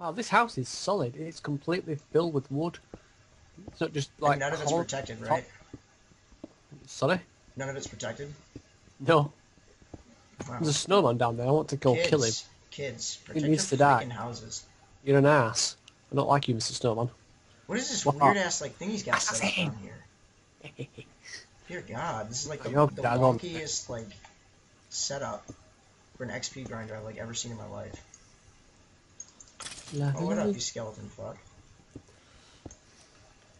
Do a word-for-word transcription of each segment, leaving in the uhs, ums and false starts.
Wow, this house is solid. It's completely filled with wood. It's not just like... And none of it's protected, right? Sorry? None of it's protected? No. Wow. There's a snowman down there. I want to go kids, kill him. Kids, protect he needs to die. Houses. You're an ass. I don't like you, Mister Snowman. What is this weird-ass like thing he's got set up on here? Dear God, this is like the, the wonkiest like setup for an X P grinder I've like ever seen in my life. Oh, what up, you skeleton fuck?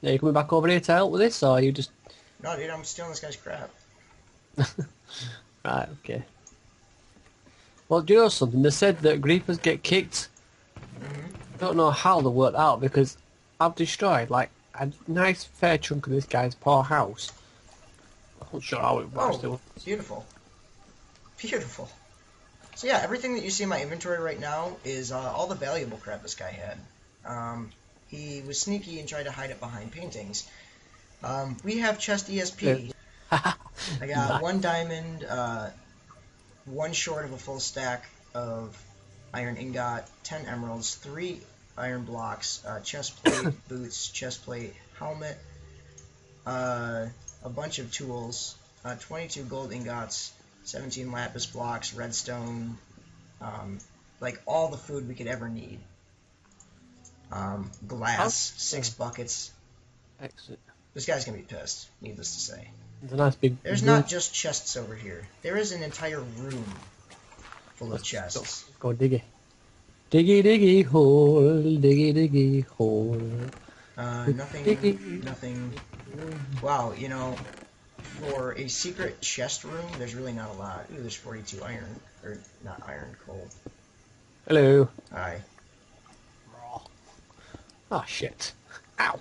Now you coming back over here to help with this, or are you just? No, dude, I'm stealing this guy's crap. Right, okay. Well, do you know something? They said that Creepers get kicked. Mm-hmm. I don't know how they worked out because I've destroyed like a nice fair chunk of this guy's poor house. I'm not sure how it works. Oh, beautiful, beautiful. So yeah, everything that you see in my inventory right now is uh, all the valuable crap this guy had. Um, he was sneaky and tried to hide it behind paintings. Um, we have chest E S P. I got one diamond. Uh, one short of a full stack of iron ingot, ten emeralds, three iron blocks, uh, chest plate, boots, chest plate, helmet, uh, a bunch of tools, uh, twenty-two gold ingots, seventeen lapis blocks, redstone, um, like all the food we could ever need. Um, glass, oh. six buckets. Exit. This guy's gonna be pissed, needless to say. Nice big There's room. Not just chests over here. There is an entire room full of Let's chests. Go, go diggy. Diggy diggy hole, diggy diggy hole. Uh, nothing, diggy. nothing. Wow, you know, for a secret chest room, there's really not a lot. Ooh, there's forty-two iron, or not iron, coal. Hello. Hi. Oh, shit. Ow.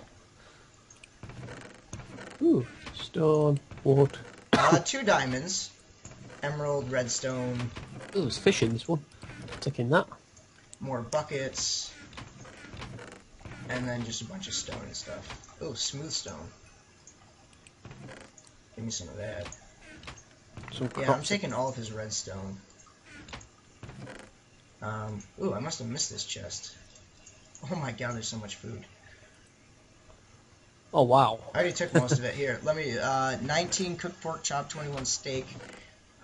Ooh, stone. What? uh, two diamonds, emerald, redstone. Ooh, there's fish in this one. Taking that. More buckets, and then just a bunch of stone and stuff. Ooh, smooth stone. Give me some of that. Some yeah, I'm taking all of his redstone. Um, ooh, I must have missed this chest. Oh my God, there's so much food. Oh wow! I already took most of it. Here, let me. Uh, nineteen cooked pork chop, twenty-one steak.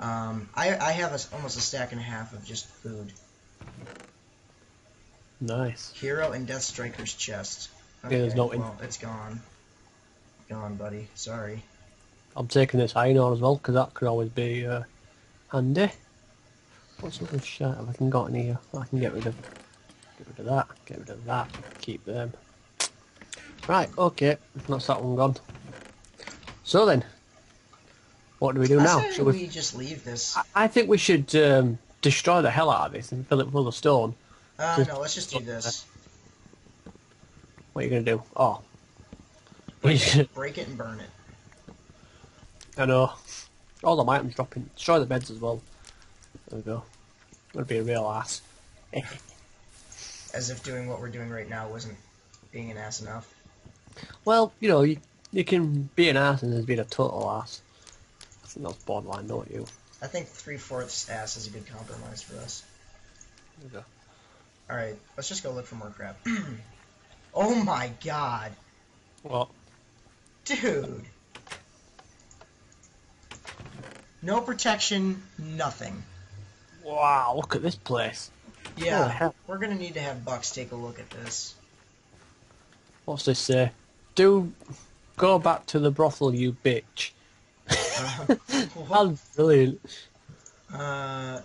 Um, I I have a, almost a stack and a half of just food. Nice. Hero and Death Striker's chest. Okay, yeah, there's no. Well, it's gone. Gone, buddy. Sorry. I'm taking this iron ore as well because that could always be uh, handy. What's all this shit have I can got in here? I can get rid of. Get rid of that. Get rid of that. Keep them. Right, okay, that's that one gone. So then, what do we do I now? Should we, we just leave this? I, I think we should um, destroy the hell out of this and fill it full of stone. Uh, just, no, let's just do this. What are you going to do? Oh. Break it, break it and burn it. I know. All the items dropping. Destroy the beds as well. There we go. That'd be a real ass. As if doing what we're doing right now wasn't being an ass enough. Well, you know, you, you can be an ass and there's been a total ass. I think that's borderline, don't you? I think three-fourths ass is a good compromise for us. There we go. Alright, let's just go look for more crap. Oh my God! What? Dude! No protection, nothing. Wow, look at this place. Yeah, we're gonna need to have Bucks take a look at this. What's this say? Do go back to the brothel, you bitch. Uh, That's brilliant. Uh,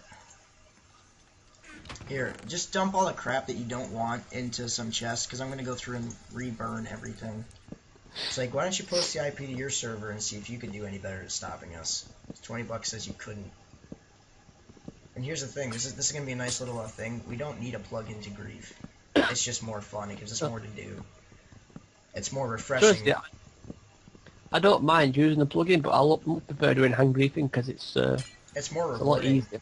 here, just dump all the crap that you don't want into some chests, because I'm going to go through and re-burn everything. It's like, why don't you post the I P to your server and see if you can do any better at stopping us? twenty bucks says you couldn't. And here's the thing, this is, this is going to be a nice little uh, thing. We don't need a plug-in to grief. It's just more fun, it gives us more to do. It's more refreshing. Yeah. I don't mind using the plugin, but I prefer doing hand griefing because it's uh, it's more it's a lot easier.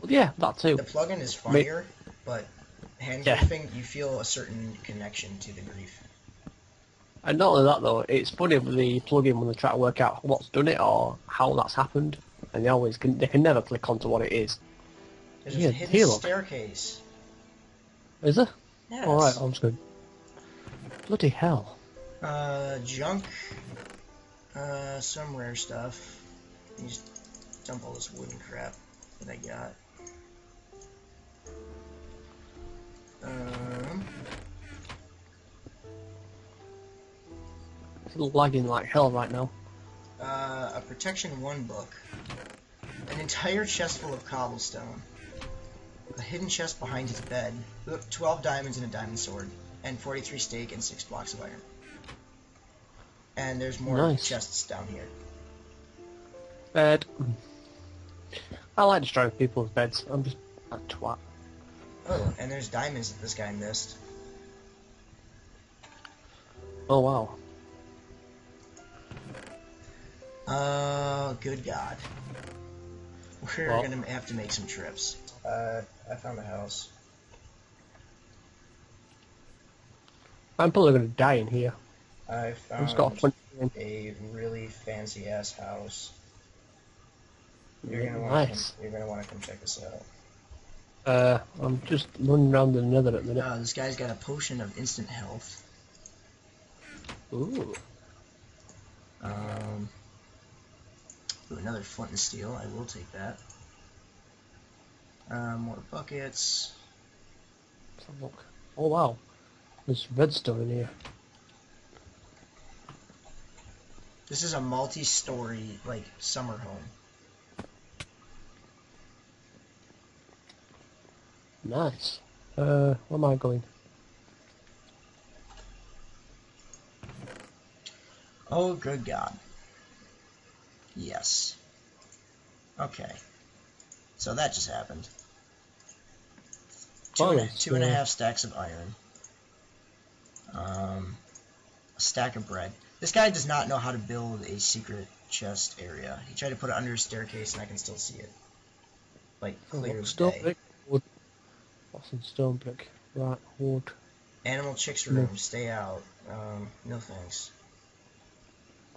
Well, yeah, that too. The plugin is funnier, Me but hand yeah. griefing you feel a certain connection to the grief. And not only that though, it's funny with the plugin when they try to work out what's done it or how that's happened, and they always can they can never click onto what it is. There's yeah, a hidden staircase. Is there? Yes. All right, on screen. Bloody hell. Uh, junk. Uh, some rare stuff. You just dump all this wooden crap that I got. Um. It's lagging like hell right now. Uh, a Protection one book. An entire chest full of cobblestone. A hidden chest behind his bed. twelve diamonds and a diamond sword. And forty-three steak and six blocks of iron. And there's more nice. chests down here. Bed. I like destroying people's beds. I'm just a twat. Oh, and there's diamonds that this guy missed. Oh, wow. Uh, good God. We're well, gonna have to make some trips. Uh, I found a house. I'm probably gonna die in here. I found got a, a really fancy ass house. You're gonna wanna nice. come, you're gonna wanna come check this out. Uh, I'm just running around the nether at the minute. Oh, this guy's got a potion of instant health. Ooh. Um. Ooh, another flint and steel. I will take that. Uh, more buckets. Let's have a look. Oh wow, there's redstone in here. This is a multi-story like summer home. Nice. Uh, where am I going? Oh, good God. Yes. Okay. So that just happened. Two, oh, and, two and a half stacks of iron. Um, a stack of bread. This guy does not know how to build a secret chest area. He tried to put it under a staircase, and I can still see it. Like, clear as day. Some stone brick, right? Wood. Animal chicks room. No. Stay out. Um, no thanks.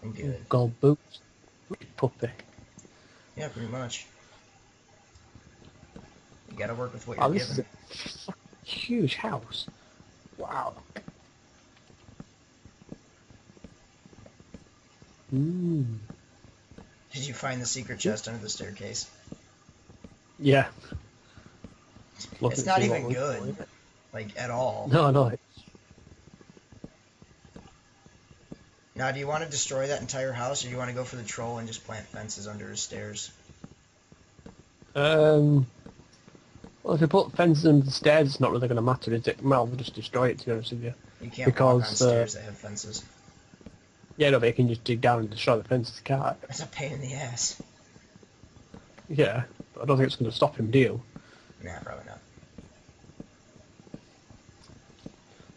I'm good. Gold boots. Puppy. Yeah, pretty much. You gotta work with what you're oh, given. This is a huge house. Wow. Mmm. Did you find the secret chest under the staircase? Yeah. Look, it's not even good, like, at all. No, no. Now, do you want to destroy that entire house, or do you want to go for the troll and just plant fences under his stairs? Um, well, if you put fences under the stairs, it's not really going to matter, is it? Well, we'll just destroy it, to be honest with you. You can't because, walk on stairs uh, that have fences. Yeah, no, but you can just dig down and destroy the fences, can't you? That's a pain in the ass. Yeah, but I don't think it's going to stop him, do you? Nah, probably not.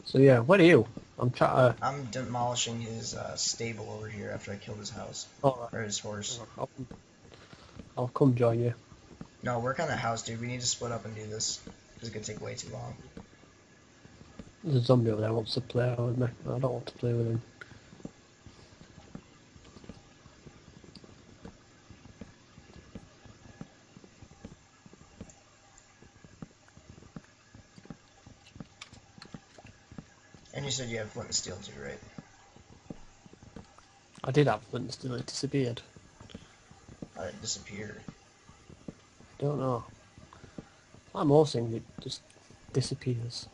So yeah, what are you? I'm trying. I'm demolishing his uh, stable over here after I killed his house oh, or his horse. I'll, I'll come join you. No, work on the house, dude. We need to split up and do this because it could take way too long. There's a zombie over there wants to play with me. I don't want to play with him. And you said you have flint and steel too, right? I did have flint and steel, it disappeared. Oh, it disappeared? I don't know. Like most things, it just disappears.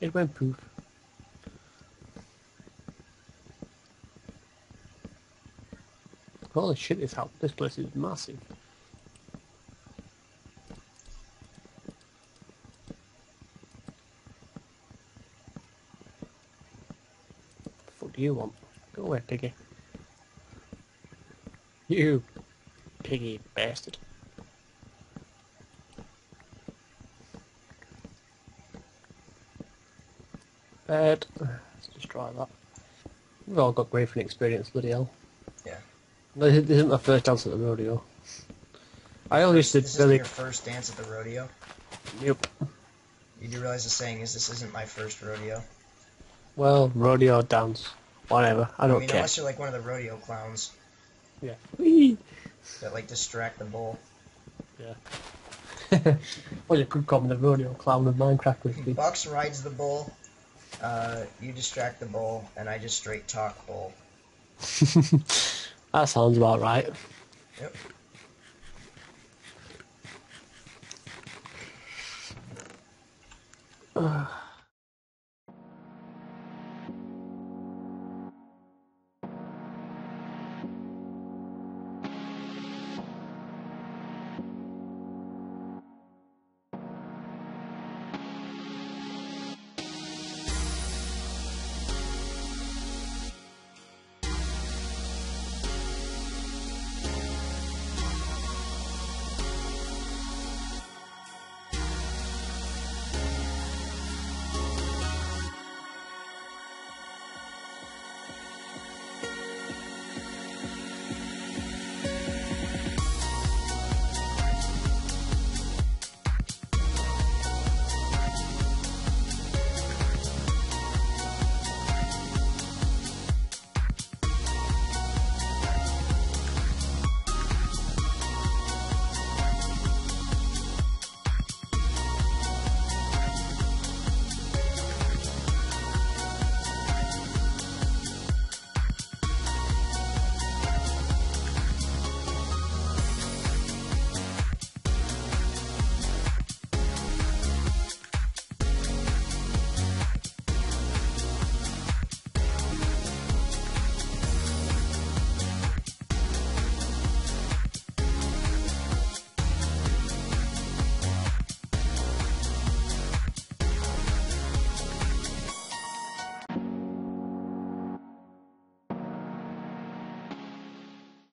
It went poof. Holy shit, this, house, this place is massive. You want? Go away, piggy. You piggy bastard. Bad. Let's destroy that. We've all got grief and experience, bloody hell. Yeah. This isn't my first dance at the rodeo. I always did. This isn't your first dance at the rodeo? Yep. You do realize the saying is, this isn't my first rodeo? Well, rodeo dance. Whatever, I don't I mean, care. Unless you're like one of the rodeo clowns. Yeah. Whee! That like distract the bull. Yeah. Well, you could call me the rodeo clown of Minecraft with me. Box rides the bull. Uh, you distract the bull, and I just straight talk bull. That sounds about right. Yep. Uh.